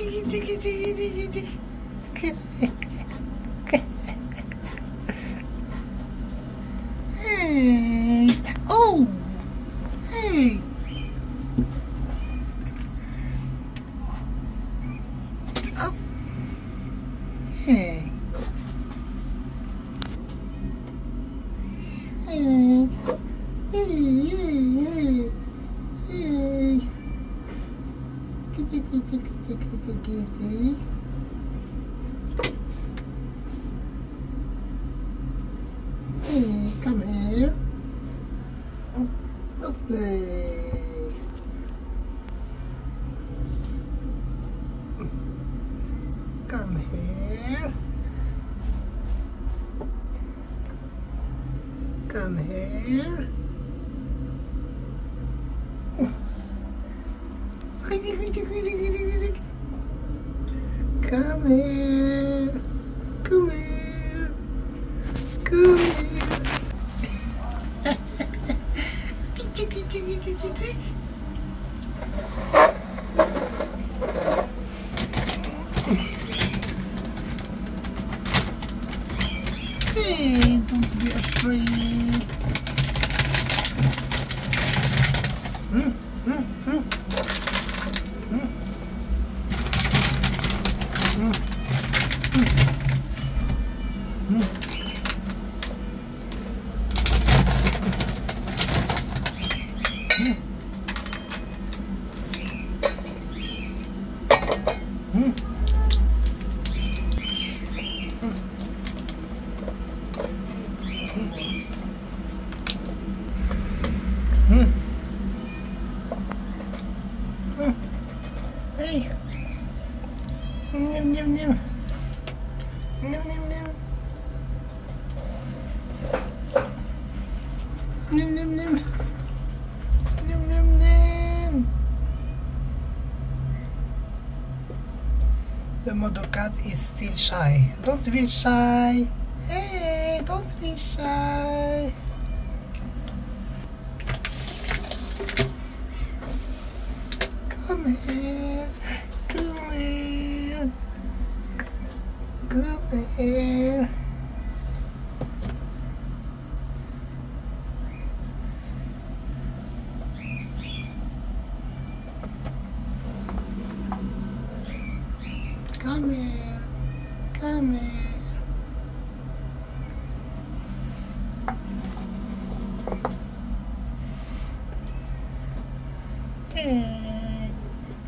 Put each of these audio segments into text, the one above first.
Hey. Oh. Hey. Oh. Hey. Hey. Hey. Hey. Kitty. Hey, come here. Lovely. Come here. Come here. Come here. Come here. Come here. Hey, don't be afraid. Hey. Nim nim nim. Nim nim nim. Nim nim nim. Nim nim nim. The mother cat is still shy. Don't be shy. Hey, don't be shy. Come here, come here, come here. Come here, come here. Hey.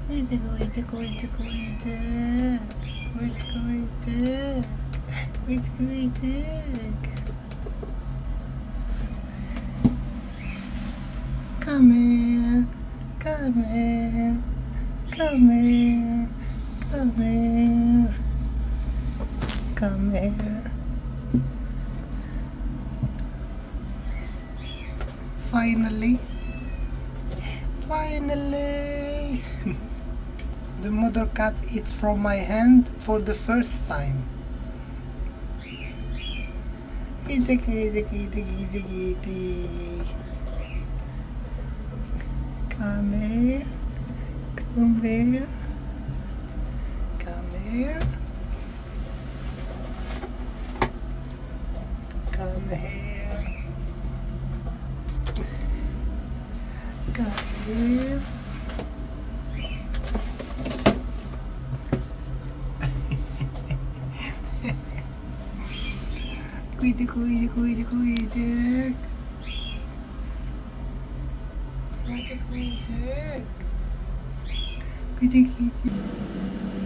Wait, come here, come here, come here, come here, come here. Finally. The mother cat eats from my hand for the first time. Come here, come here, come here, come here, come here. Quit.